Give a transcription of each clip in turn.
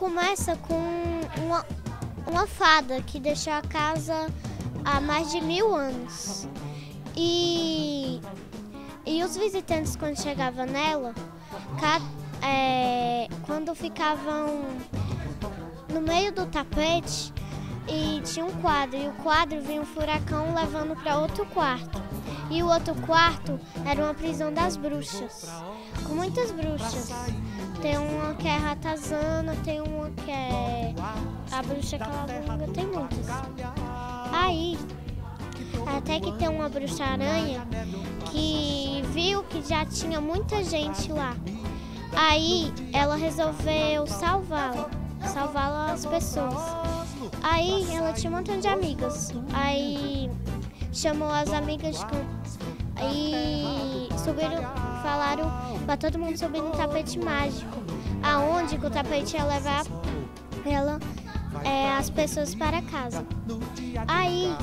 começa com uma fada que deixou a casa há mais de 1000 anos. E os visitantes, quando chegavam nela, quando ficavam no meio do tapete, e tinha um quadro, e o quadro vinha um furacão levando para outro quarto. E o outro quarto era uma prisão das bruxas, com muitas bruxas. Tem uma que é ratazana, tem uma que é a bruxa calabunga, tem muitas. Aí, até que tem uma bruxa-aranha que viu que já tinha muita gente lá. Aí ela resolveu salvá-la as pessoas. Aí ela tinha um montão de amigas, aí chamou as amigas e falaram para todo mundo subir no tapete mágico, aonde que o tapete ia levar as pessoas para casa. Aí,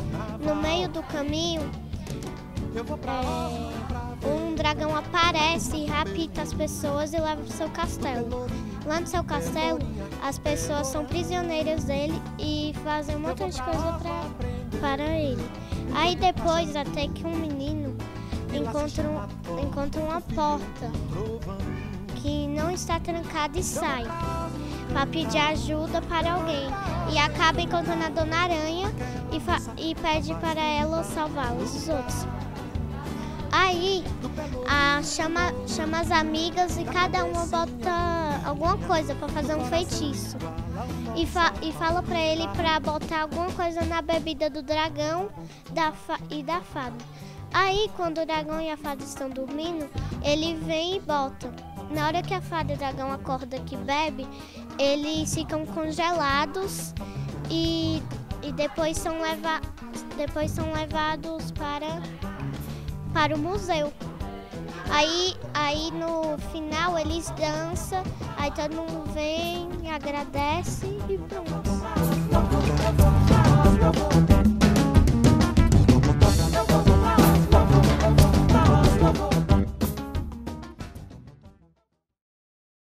no meio do caminho, um dragão aparece e rapta as pessoas e leva para o seu castelo. Lá no seu castelo, as pessoas são prisioneiras dele e fazem um montão de coisa para ele. Aí depois, até que um menino encontra uma porta que não está trancada e sai para pedir ajuda para alguém. E acaba encontrando a Dona Aranha e pede para ela salvá-los, os outros. Aí chama as amigas e cada uma bota alguma coisa para fazer um feitiço. E fala para ele para botar alguma coisa na bebida do dragão e da fada. Aí quando o dragão e a fada estão dormindo, ele vem e bota. Na hora que a fada e o dragão acordam que bebe, eles ficam congelados e depois são levados para o museu. Aí no final eles dançam, aí todo mundo vem, agradece e pronto.